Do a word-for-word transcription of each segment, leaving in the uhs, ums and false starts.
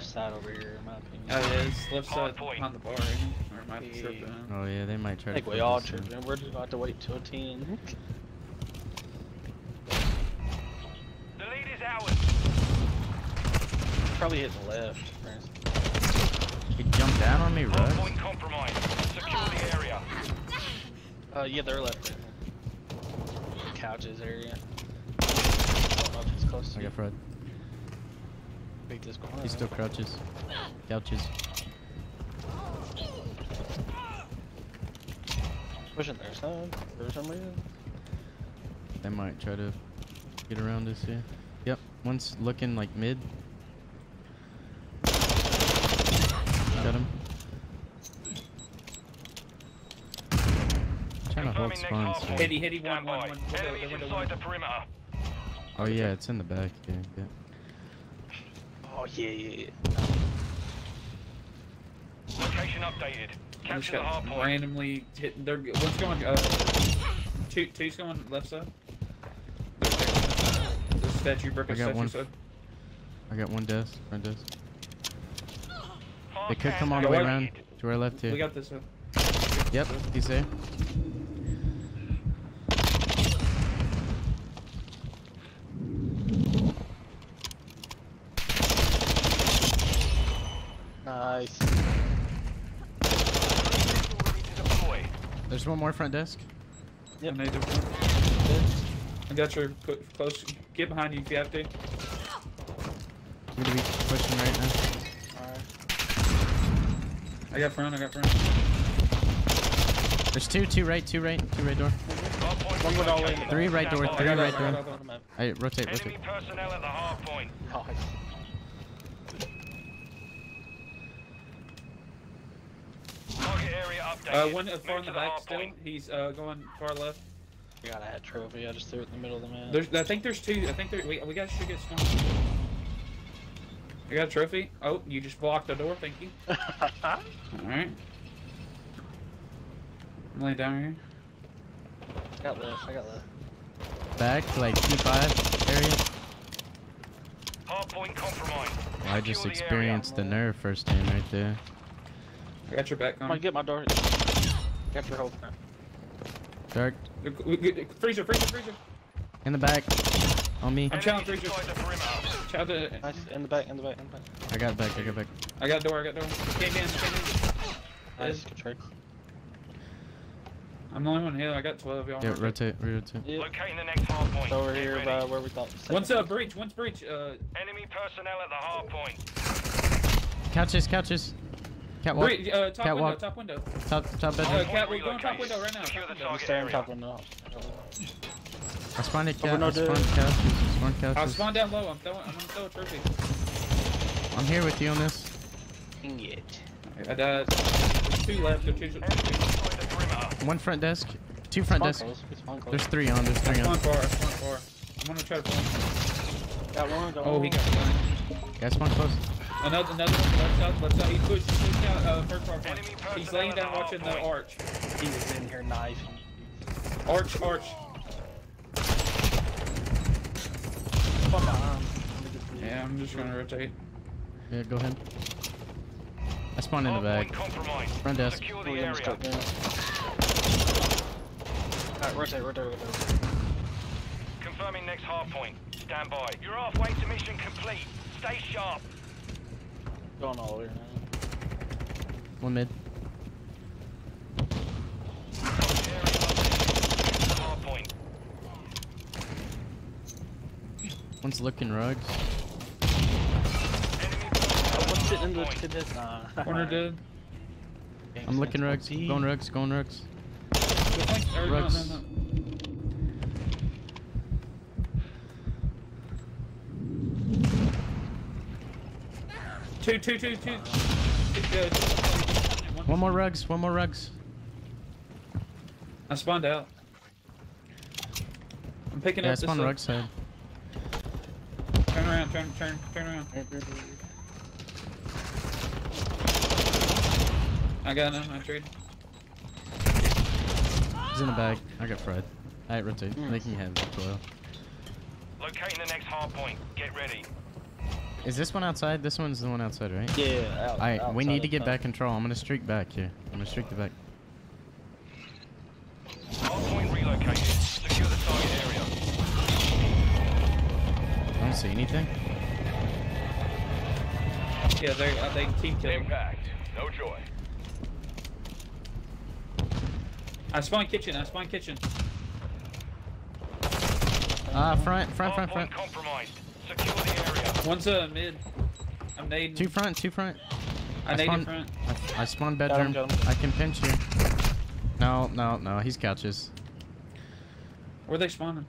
left side over here, in my opinion. Oh yeah, it's left side on the bar. Or might be tripping. Oh yeah, they might try to. I think we all tripping. We're just about to wait till ten. The lead is ours. Probably his left. He jumped down on me, right? Point compromised. Secure the area. Uh, yeah, they're left. Right. Couches area. I don't know if it's close to I you. Got Fred. He still crouches. Couches. Pushing their side for some reason. They might try to get around us here. Yep, one's looking like mid. Got him. I'm trying to hold spawns. Hitty, hitty, one, one, one. Enemies inside the perimeter. Oh yeah, it's in the back. Yeah, yeah. Oh yeah, yeah, yeah. Location updated. Capture the hard point. Randomly hit. They're what's going? Uh, two, two's going left side. The statue, brick, statue side. I got one desk, front desk. They could come all the way around to our left here. We got this one. Yep, he's there. Nice. There's one more front desk. Yep. I got your close. Get behind you if you have to. We're gonna be pushing right now. Alright. I got front, I got front. There's two, two right, two right, two right door. One with all in. Three right door, three right door. Alright, rotate, rotate. Enemy personnel at the hard point. Nice. Uh, one uh, far in the back still. He's uh, going far left. We got that trophy. I just threw it in the middle of the map. There's, I think there's two. I think there. We we guys should get stoned. You got a trophy? Oh, you just blocked the door. Thank you. All right. I'm laying down here. I got left. I got left. Back like T five area. Hard point compromised. Well, I just experienced the, the nerve first time right there. I got your back on. Come on, get my door. Got your hold. Dark. Freezer, freezer, freezer. In the back. On me. I'm challenging freezer. Child nice. In the back, in the back, in the back. I got back, I got back. I got door, I got door. Came in, came in. Nice. I'm the only one here. I got twelve. Y'all yeah, rotate, rotate. Yeah. Locating the next hard point. It's over Get here ready. By where we thought. One's a breach, one's breach. Uh... Enemy personnel at the hard point. Couches, couches. Catwalk. Wait, uh, top Catwalk. Window, top window. Top, top bedroom. Uh, cat, we're going top window right now. Top window. I'm staying top window. I spawned a cat, I spawned couches, I spawned couches. I spawned down low, I'm throwing, I'm gonna throw a trophy. I'm here with you on this. Dang it. I died. There's two left, there's two, two. One front desk, two front desks. There's three on, there's three on. I spawned far, I spawned far. I'm gonna try to find. Got one, got one. Oh, he got one. Yeah, I spawned close. Another, another one, left side, left side. He pushed, he pushed out, uh, first part point. He's laying down watching the arch. He was in here knifing. Arch, arch. Fuck on. Yeah, I'm just gonna rotate. Yeah, go ahead. I spawned in the back. Front desk. Alright, rotate, rotate, rotate. Confirming next hard point. Stand by. You're halfway to mission complete. Stay sharp. Going all over here now. One mid. One's looking rugs. Oh, one's sitting in the this uh, corner, dude. I'm looking rugs. Going rugs. Going rugs. Rugs. Two, two, two, two. One more rugs, one more rugs. I spawned out. I'm picking yeah, up I spawned this spawned rugs. Turn around, turn, turn, turn around. I got him, I trade. He's in the bag. I got fried. Alright, rotate. Mm. They can have it as well. Locating the next hard point. Get ready. Is this one outside? This one's the one outside, right? Yeah. yeah out, All right, we need to get back control. I'm gonna streak back here. I'm gonna streak the back. Hard point relocated. Secure the target area. I don't see anything. Yeah, they uh, they team killing. Impact. No joy. I spawn kitchen. I spawn kitchen. Ah, uh, front, front, front, front. Compromised. Secure the area. One's a uh, mid. I'm nading. Two front, two front. I, I naded front. I, I spawned bedroom. Got him, got him. I can pinch you. No, no, no. He's couches. Where are they spawning?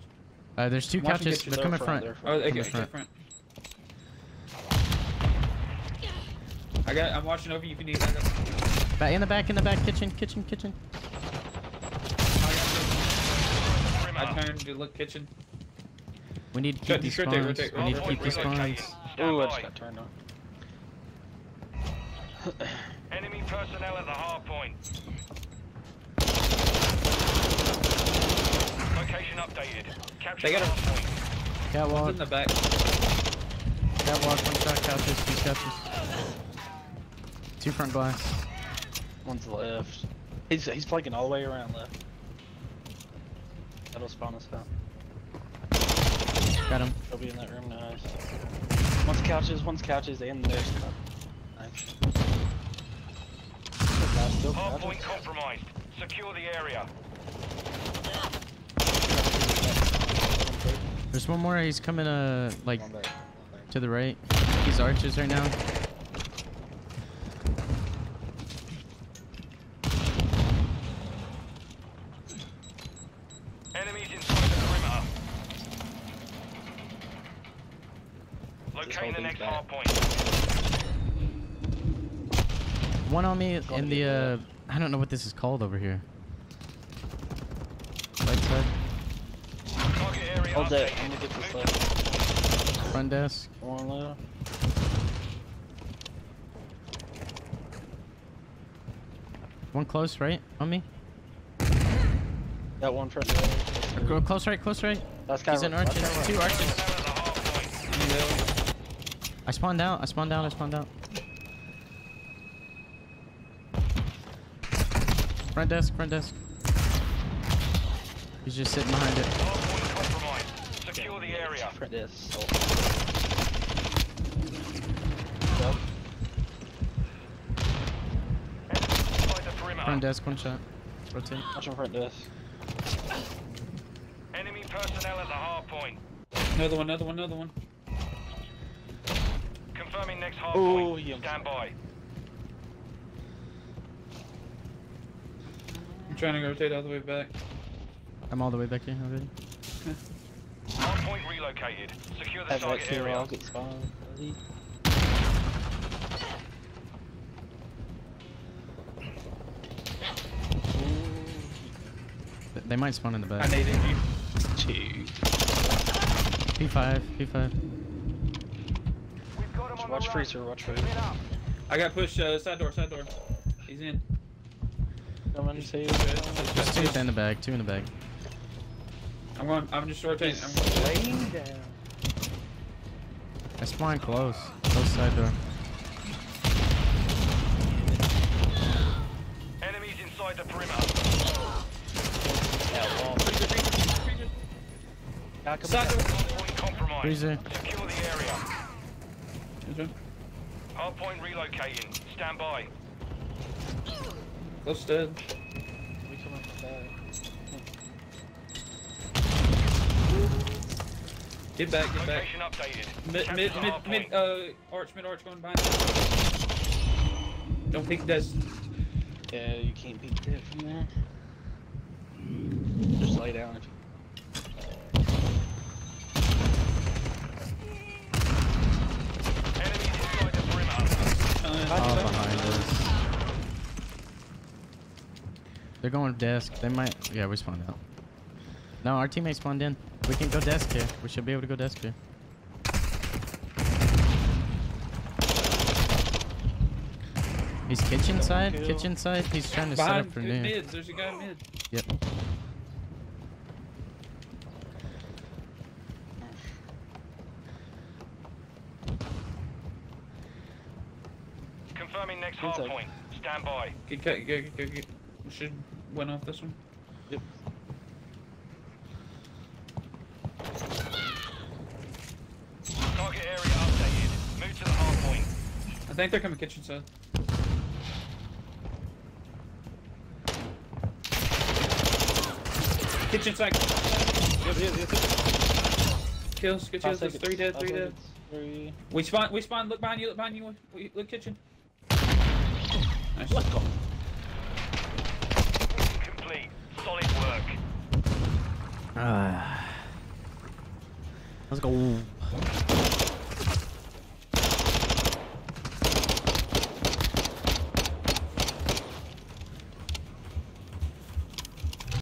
Uh, there's two I'm couches. They're coming front. front. Oh, they get front. front. I got. I'm watching over you if you need. Back in the back, in the back. Kitchen, kitchen, kitchen. I turned to look kitchen. We need to keep these spawns. We need to keep these spawns. Ooh, I just got turned on. Enemy personnel at the hard point. Location updated. Capture the hard point. Catwalk. It's in the back. Catwalk, one shot couches, two couches. Two front glass. One's left. He's, he's flanking all the way around left. That'll spawn us out. Got him. He'll be in that room, nice. One's couches, one's couches, and there's stuff. Nice. Hard point compromised. Secure the area. There's one more. He's coming, uh, like, Come back. Come back. to the right. He's arches right now. Locate the next hard point. One on me in the, uh, I don't know what this is called over here. Right side. Hold that, I'm gonna get this left. Front desk. One left. One close right on me. Got one front right. Go close right, close right. That's He's in arches, right. two arches. I spawned out, I spawned out, I spawned out. Front desk, front desk. He's just sitting behind it. Secure the area. Front desk. Front desk, one shot. Rotate. Watch on front desk. Enemy personnel at the hard point. Another one, another one, another one. Confirming next hard point. Yeah. Stand by. I'm trying to rotate all the way back. I'm all the way back here already. Hard point relocated. Secure the target area. I'll get spawned. They might spawn in the back. I needed you. Two. P five. P five. Watch freezer, watch freezer. I got pushed, uh, side door, side door. He's in. Someone just say Just two in the bag, two in the bag. I'm going, I'm just rotating. I'm going laying down. I spawned close. Close side door. Enemies inside the perimeter. Yeah, side door. Freezer. Secure the area. Hard point relocating. Stand by. Close dead. We come up the back. Get back, get back. Location updated. Mid, mid, mid, mid, mid, uh, arch, mid arch going behind. Don't peek this. Yeah, you can't peek that from there. Just lay down. Oh, behind us. They're going desk. They might. Yeah, we spawned out. No, our teammate spawned in. We can go desk here. We should be able to go desk here. He's kitchen side. Kitchen side. He's trying to set up for new. Mids. There's a guy mid. Yep. Confirming next hard point. Stand by. Good, go, go, go, go. We should win off this one. Yep. Target area updated. Move to the hard point. I think they're coming kitchen side. Kitchen side. Yep, yep, yep. Kills, good kills. There's three dead, three dead. Three. We spawn, we spawn. Look behind you, look behind you. Look kitchen. Nice. Let's go. Complete. Solid work. Uh, let's go.